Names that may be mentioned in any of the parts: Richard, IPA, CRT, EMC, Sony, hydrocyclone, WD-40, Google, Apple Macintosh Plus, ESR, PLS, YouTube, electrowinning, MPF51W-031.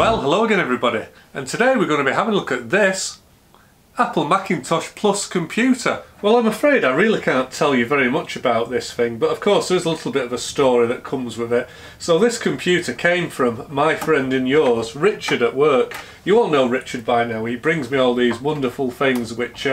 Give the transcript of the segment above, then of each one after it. Well, hello again everybody, and today we're going to be having a look at this Apple Macintosh Plus computer. Well, I'm afraid I really can't tell you very much about this thing, but of course there's a little bit of a story that comes with it. So this computer came from my friend and yours, Richard at work. You all know Richard by now. He brings me all these wonderful things which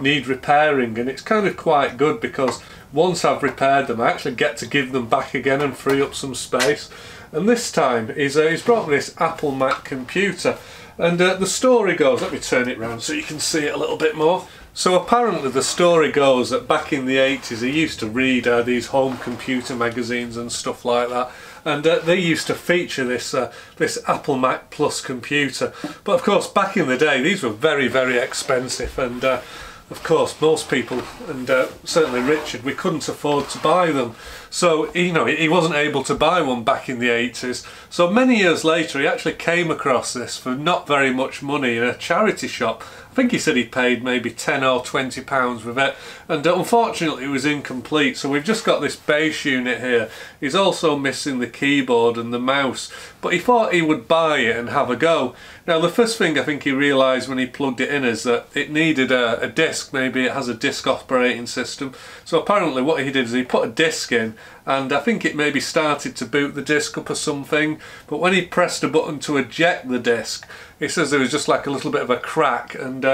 need repairing, and it's kind of quite good because once I've repaired them I actually get to give them back again and free up some space. And this time he's brought me this Apple Mac computer, and the story goes, let me turn it round so you can see it a little bit more. So apparently the story goes that back in the 80s he used to read these home computer magazines and stuff like that, and they used to feature this Apple Mac Plus computer. But of course back in the day these were very, very expensive, and of course most people, and certainly Richard, we couldn't afford to buy them. So you know, he wasn't able to buy one back in the 80s. So many years later he actually came across this for not very much money in a charity shop. I think he said he paid maybe £10 or £20 with it, and unfortunately it was incomplete, so we've just got this base unit here. He's also missing the keyboard and the mouse, but he thought he would buy it and have a go. Now the first thing I think he realised when he plugged it in is that it needed a disc. Maybe it has a disk operating system. So apparently what he did is he put a disk in, and I think it maybe started to boot the disk up or something, but when he pressed a button to eject the disk, he says there was just like a little bit of a crack, and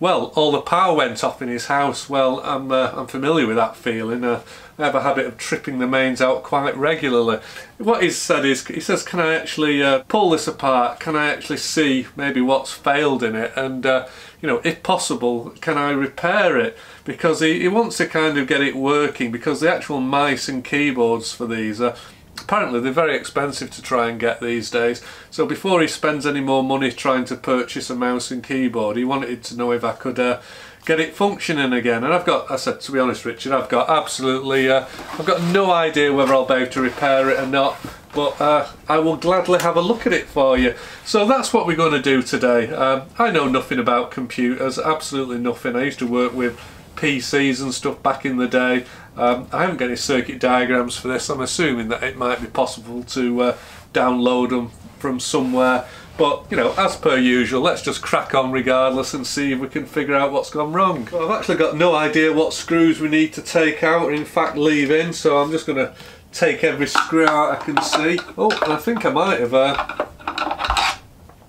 well, all the power went off in his house. Well, I'm familiar with that feeling. I have a habit of tripping the mains out quite regularly. What he said is, he says, can I actually pull this apart? Can I actually see maybe what's failed in it? And you know, if possible, can I repair it? Because he wants to kind of get it working, because the actual mice and keyboards for these are apparently they're very expensive to try and get these days. So before he spends any more money trying to purchase a mouse and keyboard, he wanted to know if I could get it functioning again. And I said, to be honest Richard, I've got absolutely, I've got no idea whether I'll be able to repair it or not, but I will gladly have a look at it for you. So that's what we're going to do today. I know nothing about computers, absolutely nothing. I used to work with PCs and stuff back in the day. I haven't got any circuit diagrams for this. I'm assuming that it might be possible to download them from somewhere, but you know, as per usual, let's just crack on regardless and see if we can figure out what's gone wrong. Well, I've actually got no idea what screws we need to take out, or in fact leave in, so I'm just going to take every screw out I can see. Oh, and I think I might have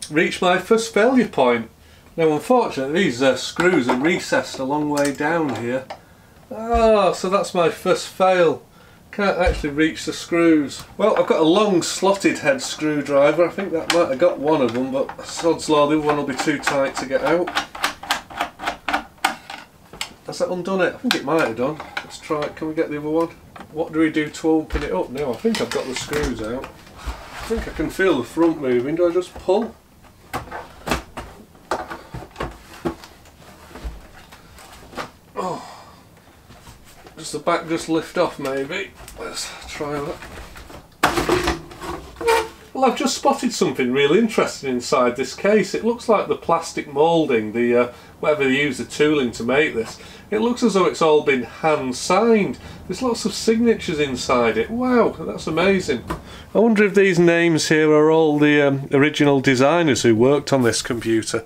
reached my first failure point. Now unfortunately these screws are recessed a long way down here. Ah, so that's my first fail. Can't actually reach the screws. Well, I've got a long slotted head screwdriver. I think that might have got one of them, but sod's law, the other one will be too tight to get out. Has that undone it? I think it might have done. Let's try it. Can we get the other one? What do we do to open it up now? I think I've got the screws out. I think I can feel the front moving. Do I just pull? Does the back just lift off maybe? Let's try that. Well, I've just spotted something really interesting inside this case. It looks like the plastic moulding, the whatever they use the tooling to make this, it looks as though it's all been hand signed. There's lots of signatures inside it. Wow, that's amazing. I wonder if these names here are all the original designers who worked on this computer.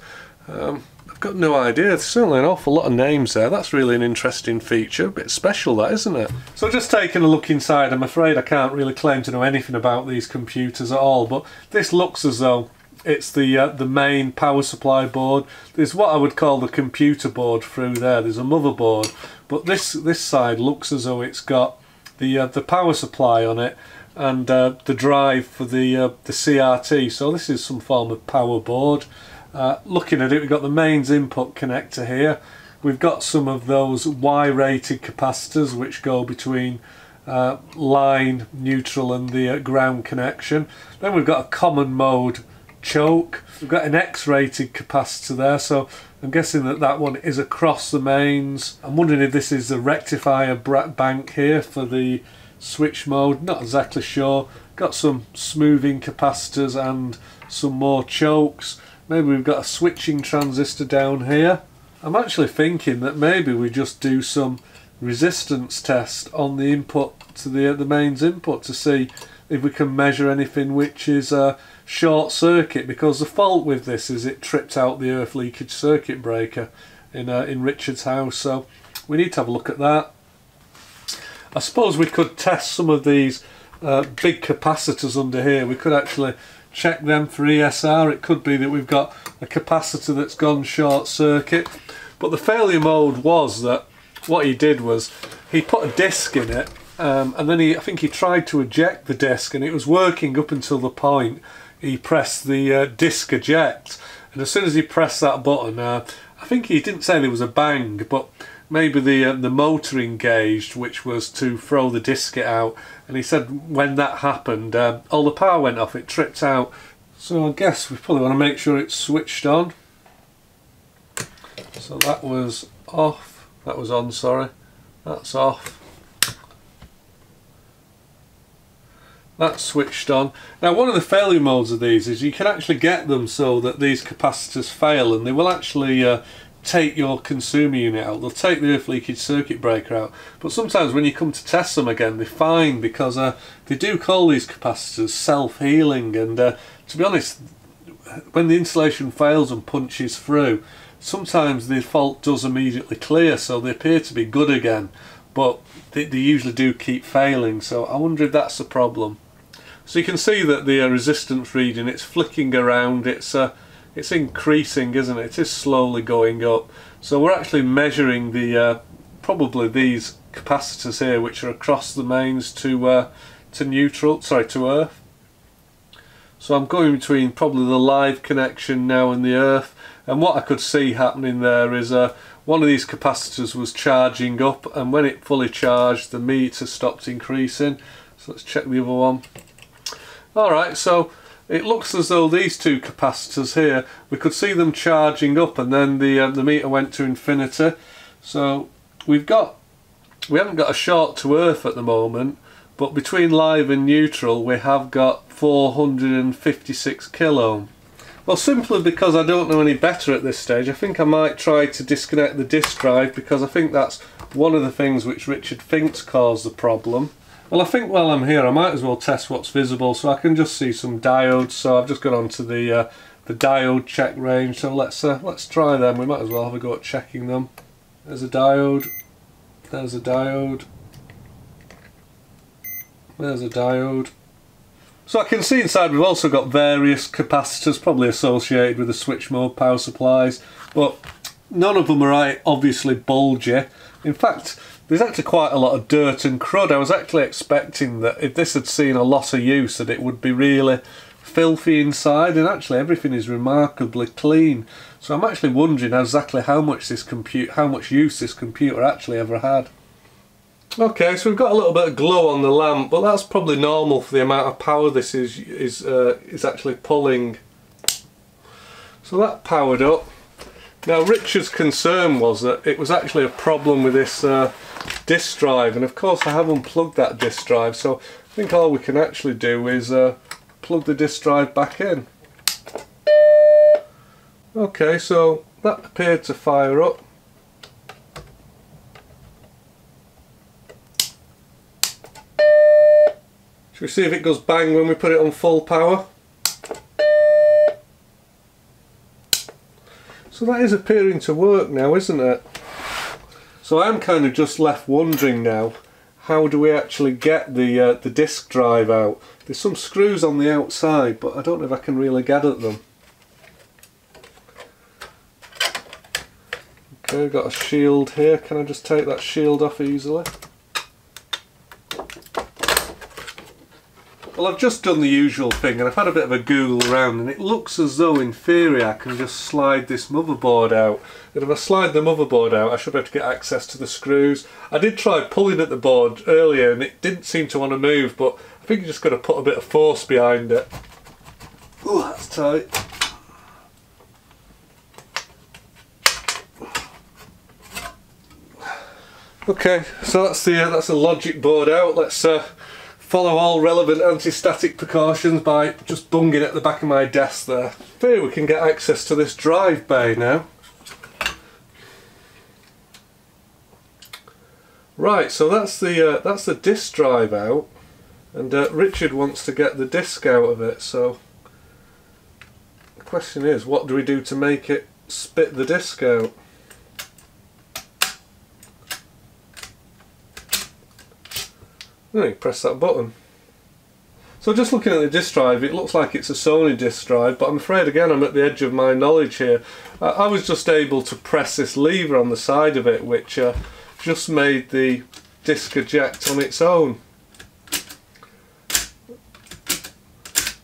Got no idea. There's certainly an awful lot of names there. That's really an interesting feature. A bit special that, isn't it? So just taking a look inside, I'm afraid I can't really claim to know anything about these computers at all, but this looks as though it's the main power supply board. There's what I would call the computer board through there. There's a motherboard, but this side looks as though it's got the power supply on it, and the drive for the CRT. So this is some form of power board. Looking at it, we've got the mains input connector here. We've got some of those Y-rated capacitors which go between line, neutral and the ground connection. Then we've got a common mode choke. We've got an X-rated capacitor there, so I'm guessing that one is across the mains. I'm wondering if this is the rectifier bank here for the switch mode. Not exactly sure. Got some smoothing capacitors and some more chokes. Maybe we've got a switching transistor down here. I'm actually thinking that maybe we just do some resistance test on the input to the mains input to see if we can measure anything which is a short circuit, because the fault with this is it tripped out the earth leakage circuit breaker in Richard's house, so we need to have a look at that. I suppose we could test some of these big capacitors under here. We could actually check them for ESR. It could be that we've got a capacitor that's gone short circuit. But the failure mode was that what he did was he put a disc in it, and then I think he tried to eject the disc, and it was working up until the point he pressed the disc eject. And as soon as he pressed that button, I think he didn't say there was a bang, but maybe the motor engaged, which was to throw the disket out, and he said when that happened, all the power went off, it tripped out. So I guess we probably want to make sure it's switched on. So that was off, that was on, sorry, that's off. That's switched on. Now, one of the failure modes of these is you can actually get them so that these capacitors fail, and they will actually take your consumer unit out. They'll take the earth leakage circuit breaker out, but sometimes when you come to test them again, they find, because they do call these capacitors self-healing, and to be honest, when the insulation fails and punches through, sometimes the fault does immediately clear, so they appear to be good again, but they usually do keep failing, so I wonder if that's a problem. So you can see that the resistance reading, it's flicking around, it's increasing, isn't it? It is slowly going up. So we're actually measuring the probably these capacitors here, which are across the mains to neutral, sorry, to earth. So I'm going between probably the live connection now and the earth, and what I could see happening there is one of these capacitors was charging up, and when it fully charged, the meter stopped increasing. So let's check the other one. Alright, so it looks as though these two capacitors here, we could see them charging up, and then the meter went to infinity. So we haven't got a short to earth at the moment, but between live and neutral we have got 456 kilo. Well, simply because I don't know any better at this stage, I think I might try to disconnect the disk drive, because I think that's one of the things which Richard thinks caused the problem. Well, I think while I'm here I might as well test what's visible, so I can just see some diodes. So I've just got onto the diode check range, so let's try them. We might as well have a go at checking them. There's a diode, there's a diode, there's a diode. So I can see inside we've also got various capacitors, probably associated with the switch mode power supplies, but none of them are obviously bulgy. In fact, there's actually quite a lot of dirt and crud. I was actually expecting that if this had seen a lot of use, that it would be really filthy inside, and actually everything is remarkably clean. So I'm actually wondering exactly how much use this computer actually ever had. Okay, so we've got a little bit of glow on the lamp, but that's probably normal for the amount of power this is actually pulling. So that powered up. Now, Richard's concern was that it was actually a problem with this disk drive, and of course I have unplugged that disk drive, so I think all we can actually do is plug the disk drive back in. Okay, so that appeared to fire up. Shall we see if it goes bang when we put it on full power? So that is appearing to work now, isn't it? So I'm kind of just left wondering now, how do we actually get the disk drive out? There's some screws on the outside, but I don't know if I can really get at them. Okay, I've got a shield here. Can I just take that shield off easily? Well, I've just done the usual thing, and I've had a bit of a Google around, and it looks as though in theory I can just slide this motherboard out, and if I slide the motherboard out I should be able to get access to the screws. I did try pulling at the board earlier and it didn't seem to want to move, but I think you're just going to put a bit of force behind it. Oh, that's tight. Okay, so that's the logic board out. Let's follow all relevant anti-static precautions by just bunging at the back of my desk there. Here we can get access to this drive bay now. Right, so that's the disk drive out. And Richard wants to get the disc out of it, so the question is, what do we do to make it spit the disc out? Then you press that button. So just looking at the disc drive, it looks like it's a Sony disc drive, but I'm afraid again I'm at the edge of my knowledge here. I was just able to press this lever on the side of it, which just made the disc eject on its own.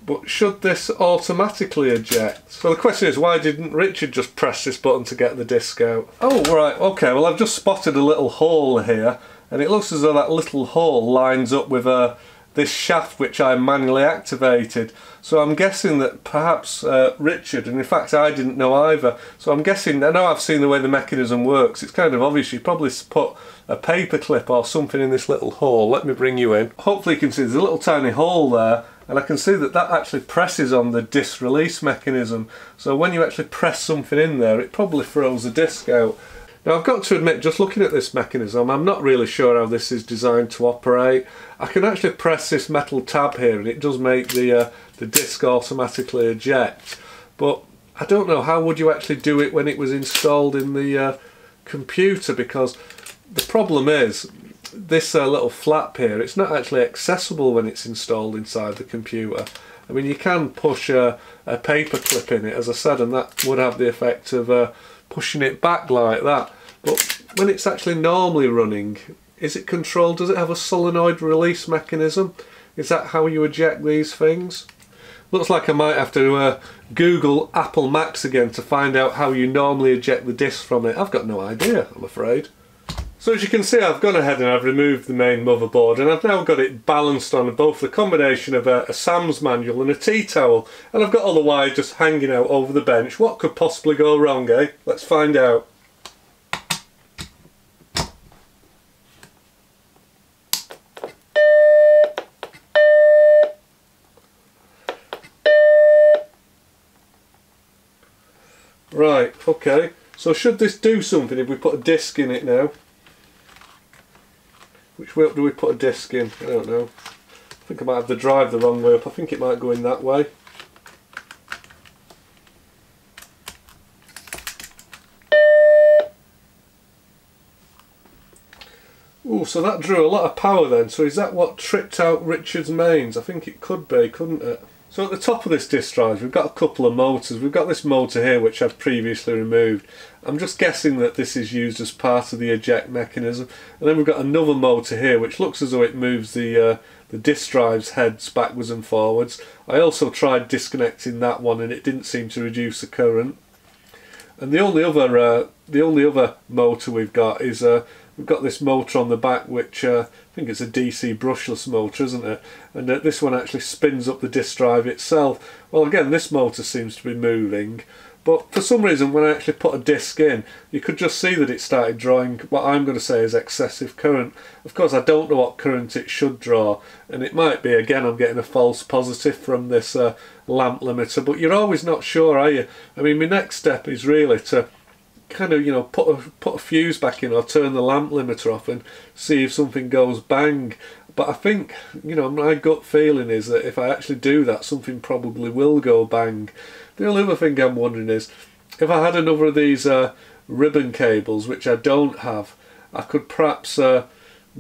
But should this automatically eject? So the question is, why didn't Richard just press this button to get the disc out? Oh right, okay, well I've just spotted a little hole here, and it looks as though that little hole lines up with a this shaft which I manually activated. So I'm guessing that perhaps Richard, and in fact I didn't know either, so I'm guessing, I know I've seen the way the mechanism works, it's kind of obvious, you probably put a paper clip or something in this little hole. Let me bring you in. Hopefully you can see there's a little tiny hole there, and I can see that that actually presses on the disc release mechanism. So when you actually press something in there, it probably throws the disc out. Now I've got to admit, just looking at this mechanism, I'm not really sure how this is designed to operate. I can actually press this metal tab here and it does make the disc automatically eject. But I don't know, how would you actually do it when it was installed in the computer? Because the problem is, this little flap here, it's not actually accessible when it's installed inside the computer. I mean, you can push a paper clip in it, as I said, and that would have the effect of pushing it back like that. But when it's actually normally running, is it controlled? Does it have a solenoid release mechanism? Is that how you eject these things? Looks like I might have to Google Apple Macs again to find out how you normally eject the disc from it. I've got no idea, I'm afraid. So as you can see, I've gone ahead and I've removed the main motherboard, and I've now got it balanced on both the combination of a Sam's manual and a tea towel, and I've got all the wires just hanging out over the bench. What could possibly go wrong, eh? Let's find out. Right, okay. So should this do something if we put a disc in it now? Which way up do we put a disc in? I don't know. I think I might have the drive the wrong way up. I think it might go in that way. Ooh, so that drew a lot of power then. So is that what tripped out Richard's mains? I think it could be, couldn't it? So at the top of this disc drive we've got a couple of motors. We've got this motor here which I've previously removed. I'm just guessing that this is used as part of the eject mechanism. And then we've got another motor here which looks as though it moves the disc drive's heads backwards and forwards. I also tried disconnecting that one and it didn't seem to reduce the current. And the only other motor we've got is we've got this motor on the back which I think it's a DC brushless motor, isn't it? And this one actually spins up the disc drive itself. Well, again, this motor seems to be moving, but for some reason when I actually put a disc in, you could just see that it started drawing what I'm going to say is excessive current. Of course I don't know what current it should draw, and it might be, again, I'm getting a false positive from this lamp limiter, but you're always not sure, are you? I mean, my next step is really to kind of, you know, put a fuse back in or turn the lamp limiter off and see if something goes bang. But I think, you know, my gut feeling is that if I actually do that, something probably will go bang. The only other thing I'm wondering is, if I had another of these ribbon cables, which I don't have, I could perhaps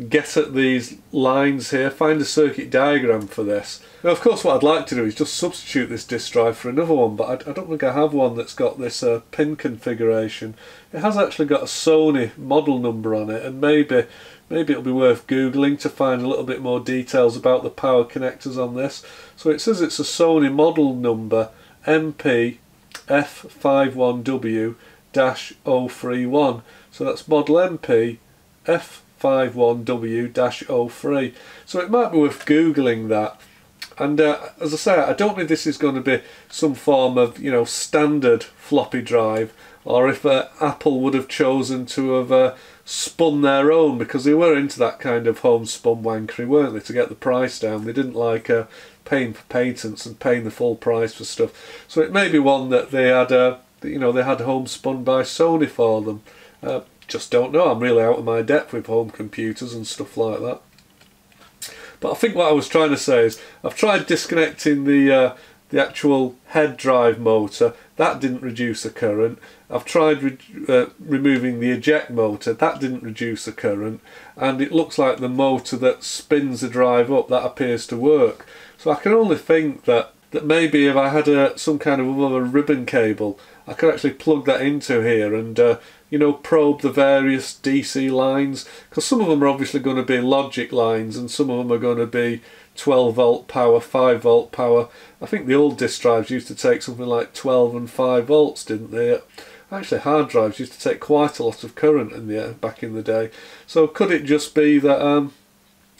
get at these lines here, find a circuit diagram for this. Now of course what I'd like to do is just substitute this disc drive for another one, but I don't think I have one that's got this pin configuration. It has actually got a Sony model number on it, and maybe it'll be worth googling to find a little bit more details about the power connectors on this. So it says it's a Sony model number MPF51W-031, so that's model MPF51W-031. So it might be worth googling that. And as I say, I don't think this is going to be some form of, you know, standard floppy drive, or if Apple would have chosen to have spun their own, because they were into that kind of homespun wankery, weren't they, to get the price down. They didn't like paying for patents and paying the full price for stuff. So it may be one that they had, you know, they had homespun by Sony for them. Just don't know. I'm really out of my depth with home computers and stuff like that. But I think what I was trying to say is I've tried disconnecting the actual head drive motor. That didn't reduce the current. I've tried removing the eject motor. That didn't reduce the current, and it looks like the motor that spins the drive up, that appears to work. So I can only think that maybe if I had some kind of other ribbon cable, I could actually plug that into here and you know, probe the various DC lines, because some of them are obviously going to be logic lines and some of them are going to be 12 volt power, 5 volt power. I think the old disk drives used to take something like 12 and 5 volts, didn't they? Actually, hard drives used to take quite a lot of current in the back in the day. So could it just be that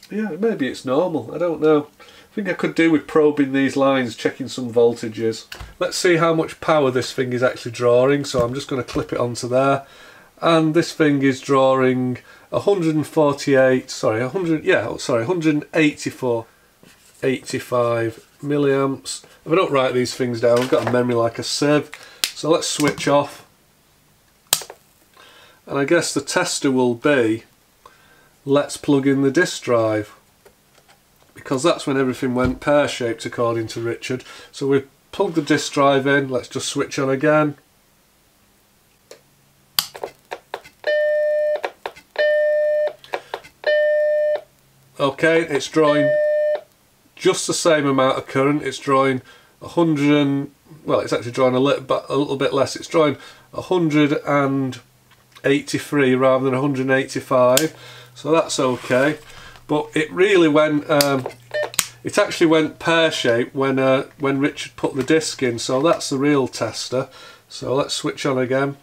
yeah, maybe it's normal, I don't know. I think I could do with probing these lines, checking some voltages. Let's see how much power this thing is actually drawing. So I'm just going to clip it onto there, and this thing is drawing 185 milliamps. If I don't write these things down, I've got a memory like a sieve. So let's switch off, and I guess the tester will be, let's plug in the disk drive, because that's when everything went pear-shaped according to Richard. So we plugged the disk drive in. Let's just switch on again. Okay, it's drawing just the same amount of current. It's drawing 100, well, it's actually drawing a little bit less. It's drawing 183 rather than 185, so that's okay. But it really went, it actually went pear-shaped when Richard put the disc in, so that's the real tester. So let's switch on again.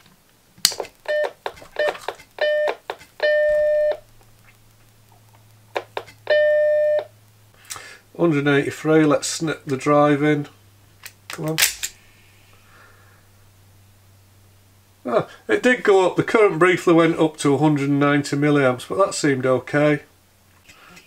$183, let's snip the drive in. Come on. Oh, it did go up. The current briefly went up to 190 milliamps, but that seemed okay.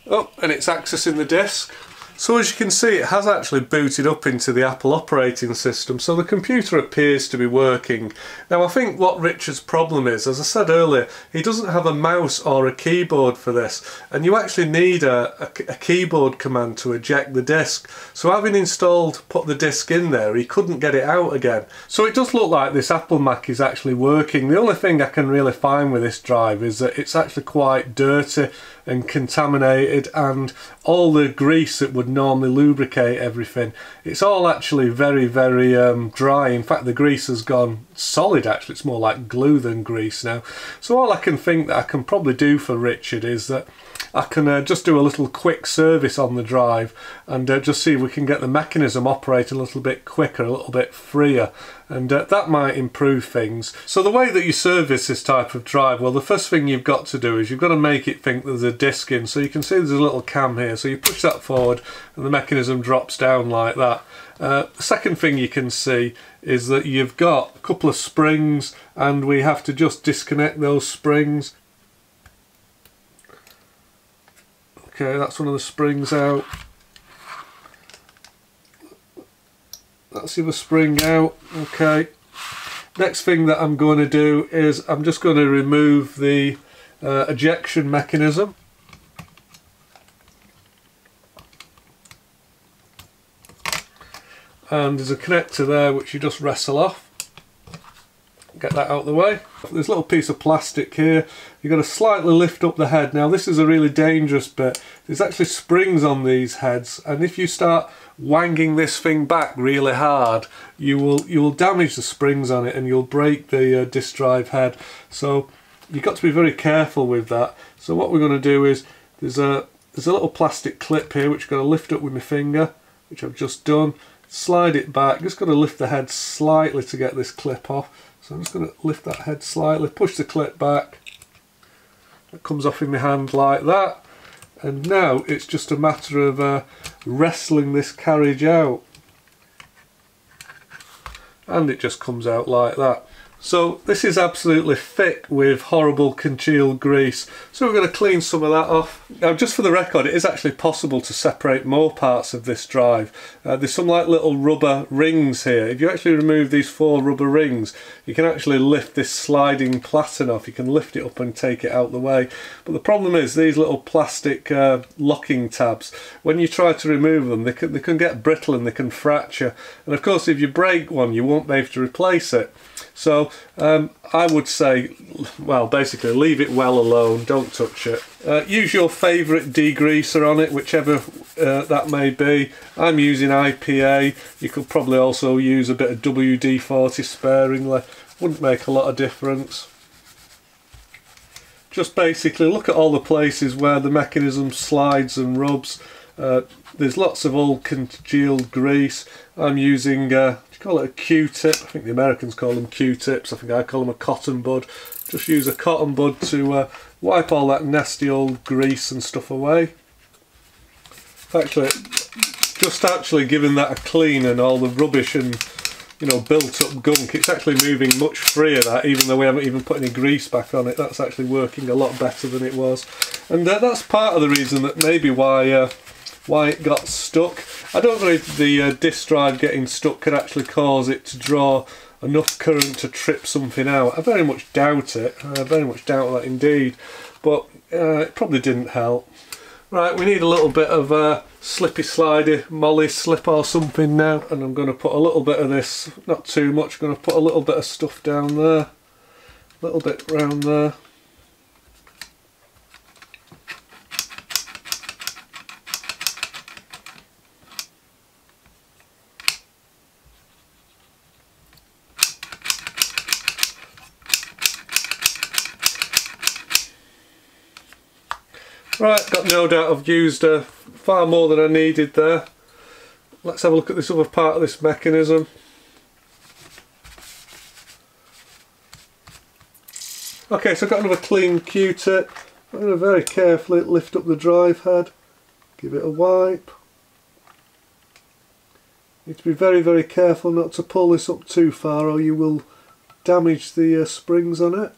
Oh, and it's accessing the disk. So as you can see, it has actually booted up into the Apple operating system, so the computer appears to be working. Now I think what Richard's problem is, as I said earlier, he doesn't have a mouse or a keyboard for this, and you actually need a keyboard command to eject the disk. So having installed, put the disk in there, he couldn't get it out again. So it does look like this Apple Mac is actually working. The only thing I can really find with this drive is that it's actually quite dirty and contaminated, and all the grease that would normally lubricate everything, it's all actually very, very dry. In fact, the grease has gone solid. Actually, it's more like glue than grease now. So all I can think that I can probably do for Richard is that I can just do a little quick service on the drive and just see if we can get the mechanism operating a little bit quicker, a little bit freer, and that might improve things. So the way that you service this type of drive, well, the first thing you've got to do is you've got to make it think there's a disc in. So you can see there's a little cam here, so you push that forward and the mechanism drops down like that. The second thing you can see is that you've got a couple of springs, and we have to just disconnect those springs. Okay, that's one of the springs out. That's the other spring out. Okay. Next thing that I'm going to do is I'm just going to remove the ejection mechanism. And there's a connector there which you just wrestle off. Get that out of the way. There's a little piece of plastic here. You've got to slightly lift up the head. Now this is a really dangerous bit. There's actually springs on these heads, and if you start wanging this thing back really hard, you will damage the springs on it, and you'll break the disk drive head. So you've got to be very careful with that. So what we're going to do is there's a little plastic clip here which I've got to lift up with my finger, which I've just done. Slide it back. Just got to lift the head slightly to get this clip off. So I'm just going to lift that head slightly, push the clip back. It comes off in my hand like that. And now it's just a matter of wrestling this carriage out. And it just comes out like that. So this is absolutely thick with horrible congealed grease, so we're going to clean some of that off. Now, just for the record, it is actually possible to separate more parts of this drive. There's some like little rubber rings here. If you actually remove these four rubber rings, you can actually lift this sliding platen off. You can lift it up and take it out the way. But the problem is these little plastic locking tabs, when you try to remove them, they can get brittle and they can fracture. And of course, if you break one, you won't be able to replace it. So I would say, well, basically leave it well alone, don't touch it. Use your favourite degreaser on it, whichever that may be. I'm using IPA. You could probably also use a bit of WD-40 sparingly. Wouldn't make a lot of difference. Just basically look at all the places where the mechanism slides and rubs. There's lots of old congealed grease. I'm using, do you call it a Q-tip? I think the Americans call them Q-tips. I think I call them a cotton bud. Just use a cotton bud to wipe all that nasty old grease and stuff away. Actually, just actually giving that a clean and all the rubbish and, you know, built up gunk, it's actually moving much freer, that, even though we haven't even put any grease back on it. That's actually working a lot better than it was. And that's part of the reason that maybe why it got stuck. I don't know if the disk drive getting stuck could actually cause it to draw enough current to trip something out. I very much doubt it. I very much doubt that indeed. But it probably didn't help. Right, we need a little bit of slippy slidey molly slip or something now. And I'm going to put a little bit of this, not too much, I'm going to put a little bit of stuff down there. A little bit round there. Right, got no doubt I've used far more than I needed there. Let's have a look at this other part of this mechanism. Okay, so I've got another clean Q-tip. I'm going to very carefully lift up the drive head, give it a wipe. You need to be very, very careful not to pull this up too far or you will damage the springs on it.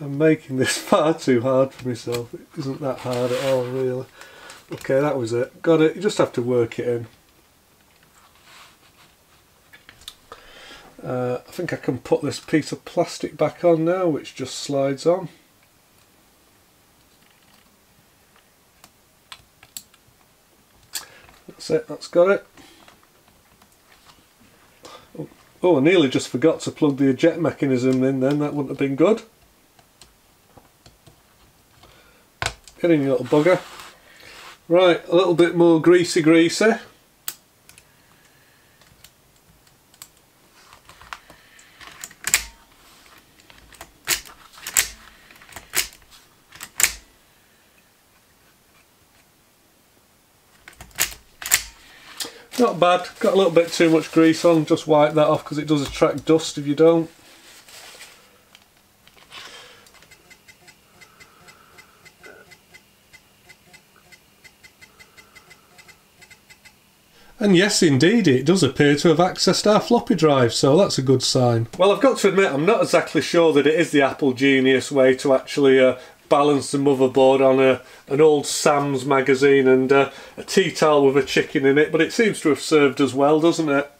I'm making this far too hard for myself. It isn't that hard at all, really. Okay, that was it. Got it. You just have to work it in. I think I can put this piece of plastic back on now, which just slides on. That's it. That's got it. Oh, I nearly just forgot to plug the eject mechanism in then. That wouldn't have been good. Get in, you little bugger. Right, a little bit more greasy. Not bad, got a little bit too much grease on, just wipe that off because it does attract dust if you don't. And yes, indeed, it does appear to have accessed our floppy drive, so that's a good sign. Well, I've got to admit, I'm not exactly sure that it is the Apple genius way to actually balance the motherboard on an old Sam's magazine and a tea towel with a chicken in it, but it seems to have served us well, doesn't it?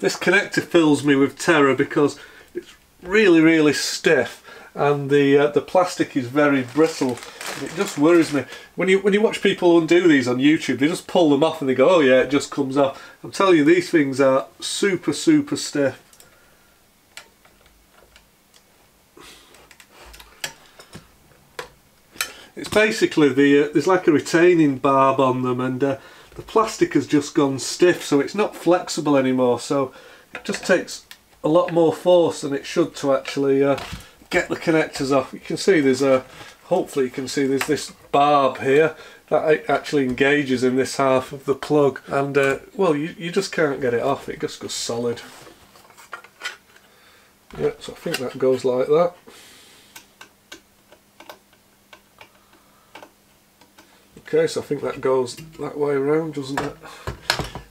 This connector fills me with terror because it's really, really stiff. And the plastic is very brittle. It just worries me. When you watch people undo these on YouTube, they just pull them off and they go, oh yeah, it just comes off. I'm telling you, these things are super, super stiff. It's basically there's like a retaining barb on them, and the plastic has just gone stiff, so it's not flexible anymore. So it just takes a lot more force than it should to actually get the connectors off. You can see there's a, hopefully you can see there's this barb here that actually engages in this half of the plug, and well, you just can't get it off. It just goes solid. Yeah, so I think that goes like that. Okay, so I think that goes that way around, doesn't it?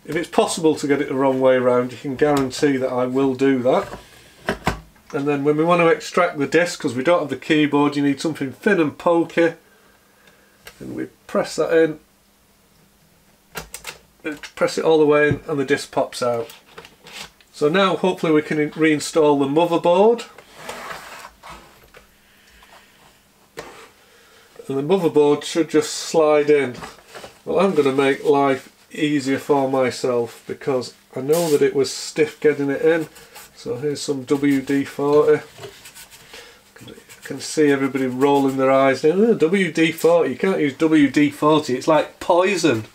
If it's possible to get it the wrong way around, you can guarantee that I will do that. And then when we want to extract the disc, because we don't have the keyboard, you need something thin and pokey, and we press that in, press it all the way in, and the disc pops out. So now hopefully we can reinstall the motherboard. And the motherboard should just slide in. Well, I'm going to make life easier for myself because I know that it was stiff getting it in. So here's some WD-40. I can see everybody rolling their eyes. Oh, WD-40, you can't use WD-40, it's like poison.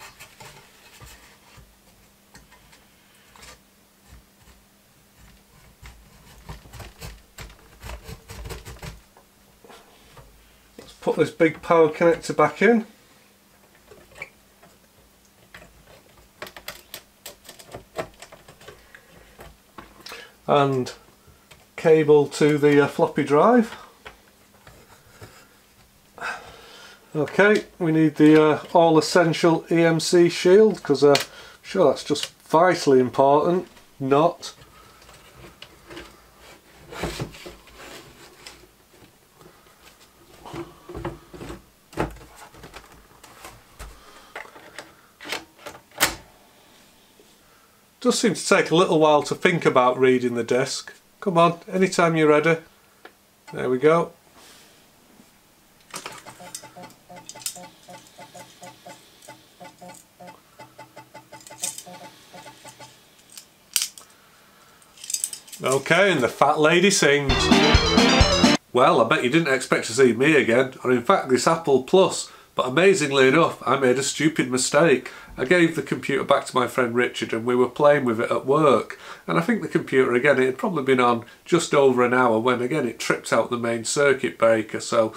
Put this big power connector back in. And cable to the floppy drive. Okay, we need the all essential EMC shield because I'm sure that's just vitally important. Not. Does seem to take a little while to think about reading the disc. Come on, anytime you're ready. There we go. Okay, and the fat lady sings. Well, I bet you didn't expect to see me again, or in fact this Apple Plus. But amazingly enough, I made a stupid mistake. I gave the computer back to my friend Richard and we were playing with it at work. And I think the computer, again, it had probably been on just over an hour when, again, it tripped out the main circuit breaker. So,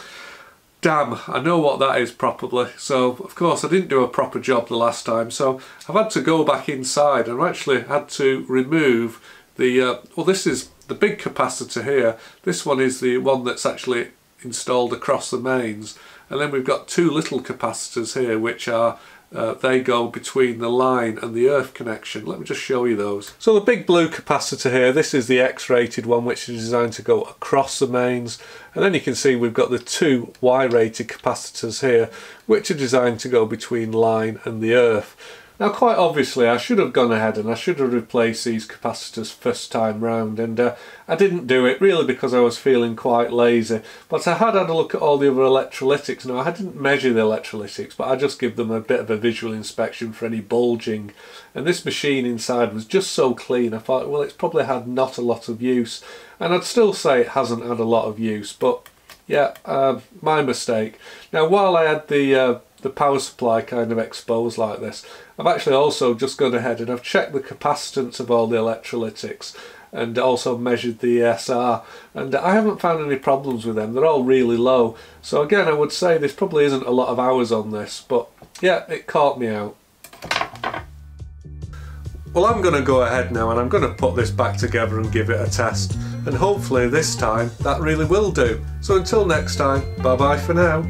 damn, I know what that is probably. So, of course, I didn't do a proper job the last time. So, I've had to go back inside and I actually had to remove the... well, this is the big capacitor here. This one is the one that's actually installed across the mains. And then we've got two little capacitors here which are, they go between the line and the earth connection. Let me just show you those. So the big blue capacitor here, this is the X-rated one which is designed to go across the mains. And then you can see we've got the two Y-rated capacitors here which are designed to go between line and the earth. Now quite obviously I should have gone ahead and I should have replaced these capacitors first time round, and I didn't do it really because I was feeling quite lazy, but I had had a look at all the other electrolytics. Now I didn't measure the electrolytics, but I just give them a bit of a visual inspection for any bulging, and this machine inside was just so clean I thought, well, it's probably had not a lot of use, and I'd still say it hasn't had a lot of use, but yeah, my mistake. Now while I had the power supply kind of exposed like this, I've actually also just gone ahead and I've checked the capacitance of all the electrolytics and also measured the ESR, and I haven't found any problems with them. They're all really low, so again I would say this probably isn't a lot of hours on this, but yeah, it caught me out. Well, I'm going to go ahead now and I'm going to put this back together and give it a test, and hopefully this time that really will do. So until next time, bye bye for now.